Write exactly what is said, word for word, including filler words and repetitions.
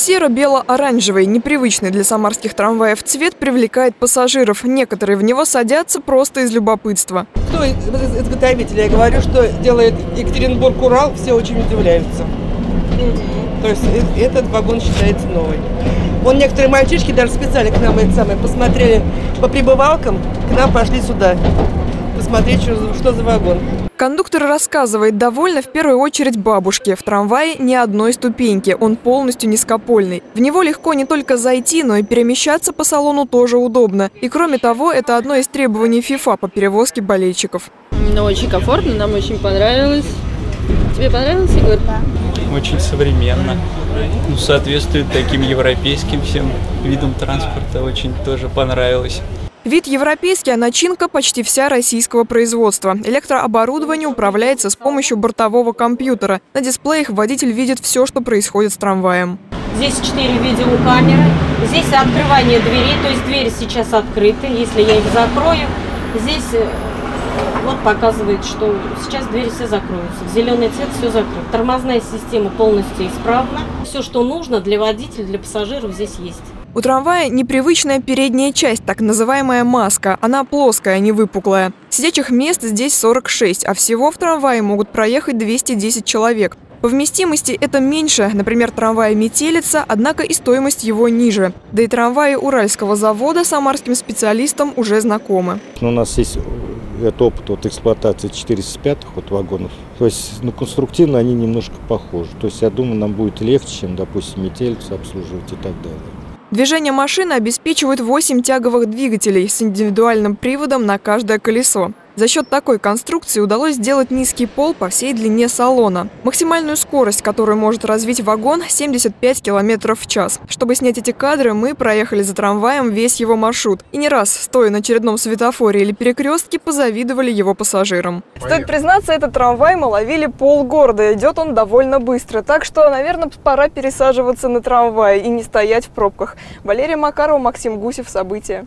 Серо-бело-оранжевый, непривычный для самарских трамваев цвет привлекает пассажиров. Некоторые в него садятся просто из любопытства. Кто изготовитель? Я говорю, что делает Екатеринбург-Урал, все очень удивляются. То есть этот вагон считается новый. Вон некоторые мальчишки даже специально к нам это самое, посмотрели по прибывалкам, к нам пошли сюда посмотреть, что, что за вагон. Кондуктор рассказывает, довольна в первую очередь бабушке. В трамвае ни одной ступеньки, он полностью низкопольный. В него легко не только зайти, но и перемещаться по салону тоже удобно. И кроме того, это одно из требований ФИФА по перевозке болельщиков. Ну, очень комфортно, нам очень понравилось. Тебе понравилось, Егор? Да. Очень современно. Ну, соответствует таким европейским всем видам транспорта. Очень тоже понравилось. Вид европейский, а начинка почти вся российского производства. Электрооборудование управляется с помощью бортового компьютера. На дисплеях водитель видит все, что происходит с трамваем. Здесь четыре видеокамеры, здесь открывание дверей, то есть двери сейчас открыты. Если я их закрою, здесь вот показывает, что сейчас двери все закроются. В зеленый цвет все закрыто. Тормозная система полностью исправна. Все, что нужно для водителя, для пассажиров, здесь есть. У трамвая непривычная передняя часть, так называемая маска. Она плоская, не выпуклая. Сидячих мест здесь сорок шесть, а всего в трамвае могут проехать двести десять человек. По вместимости это меньше, например, трамвая «Метелица», однако и стоимость его ниже. Да и трамваи Уральского завода самарским специалистам уже знакомы. У нас есть этот опыт вот, эксплуатации четырёхсот пятых вот, вагонов. То есть ну, конструктивно они немножко похожи. То есть я думаю, нам будет легче, чем, допустим, «Метелицу» обслуживать и так далее. Движение машины обеспечивают восемь тяговых двигателей с индивидуальным приводом на каждое колесо. За счет такой конструкции удалось сделать низкий пол по всей длине салона. Максимальную скорость, которую может развить вагон, семьдесят пять километров в час. Чтобы снять эти кадры, мы проехали за трамваем весь его маршрут. И не раз, стоя на очередном светофоре или перекрестке, позавидовали его пассажирам. Стоит признаться, этот трамвай мы ловили полгорода. Идет он довольно быстро. Так что, наверное, пора пересаживаться на трамвай и не стоять в пробках. Валерия Макарова, Максим Гусев. События.